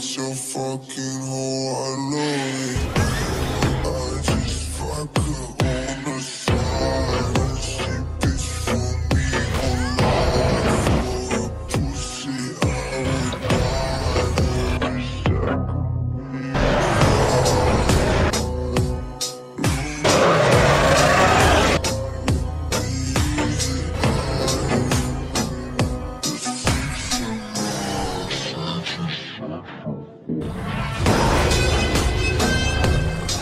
such a fucking hoe, I know.